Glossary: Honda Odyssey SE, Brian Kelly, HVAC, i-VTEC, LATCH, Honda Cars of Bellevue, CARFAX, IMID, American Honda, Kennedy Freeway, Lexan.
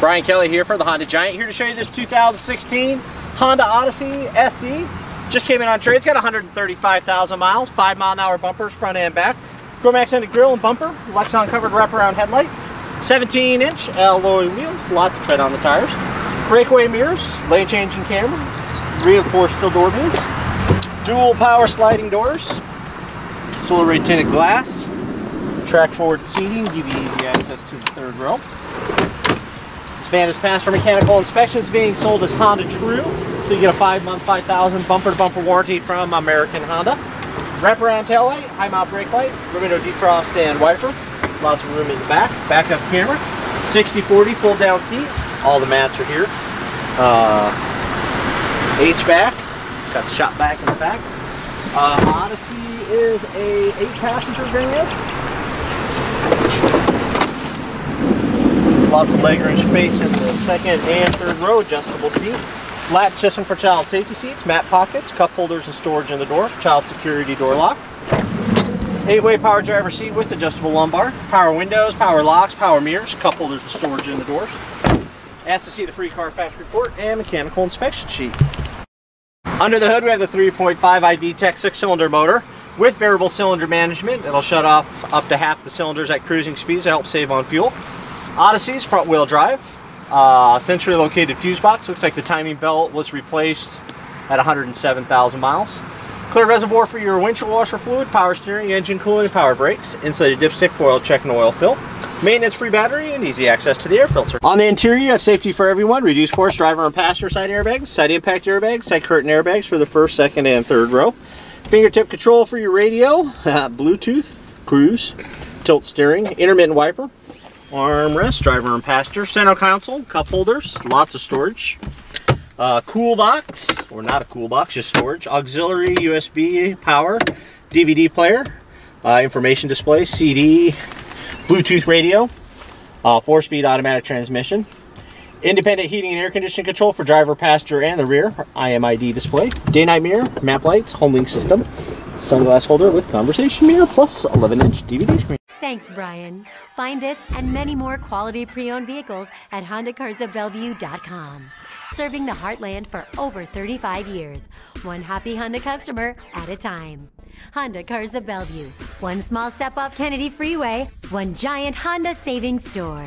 Brian Kelly here for the Honda Giant, here to show you this 2016 Honda Odyssey SE. Just came in on trade. It's got 135,000 miles, 5 mile-an-hour bumpers front and back, chrome accented grille and bumper, Lexan covered wraparound headlights, 17-inch alloy wheels, lots of tread on the tires, breakaway mirrors, lane changing camera, reinforced steel door beams, dual power sliding doors, solar ray tinted glass, track forward seating, give you easy access to the third row. This van has passed for mechanical inspection. It's being sold as Honda True, so you get a 5-month, 5,000 bumper-to-bumper warranty from American Honda. Wraparound taillight, high-mount brake light, rear window defrost and wiper. Lots of room in the back. Backup camera, 60/40 fold-down seat. All the mats are here. HVAC, got the shop back in the back. Odyssey is a 8-passenger van. Lots of legroom space in the second and third row, adjustable seat. LATCH system for child safety seats, mat pockets, cup holders and storage in the door, child security door lock. 8-way power driver seat with adjustable lumbar, power windows, power locks, power mirrors, cup holders and storage in the doors. Ask to see the free Carfax report and mechanical inspection sheet. Under the hood we have the 3.5 i-VTEC 6-cylinder motor with variable cylinder management. It'll shut off up to half the cylinders at cruising speeds to help save on fuel. Odyssey's front-wheel drive, centrally located fuse box. Looks like the timing belt was replaced at 107,000 miles. Clear reservoir for your windshield washer fluid, power steering, engine cooling, and power brakes. Insulated dipstick for oil check and oil fill. Maintenance-free battery and easy access to the air filter. On the interior, you have safety for everyone. Reduced force driver and passenger side airbags, side impact airbags, side curtain airbags for the first, second, and third row. Fingertip control for your radio, Bluetooth, cruise, tilt steering, intermittent wiper. Armrest, driver and passenger, center console, cup holders, lots of storage, cool box, or not a cool box, just storage, auxiliary, USB, power, DVD player, information display, CD, Bluetooth radio, 4-speed automatic transmission, independent heating and air conditioning control for driver, passenger, and the rear, IMID display, day-night mirror, map lights, home link system, sunglass holder with conversation mirror, plus 11-inch DVD screen. Thanks, Brian. Find this and many more quality pre-owned vehicles at HondaCarsOfBellevue.com. Serving the heartland for over 35 years. One happy Honda customer at a time. Honda Cars of Bellevue. One small step off Kennedy Freeway. One giant Honda savings store.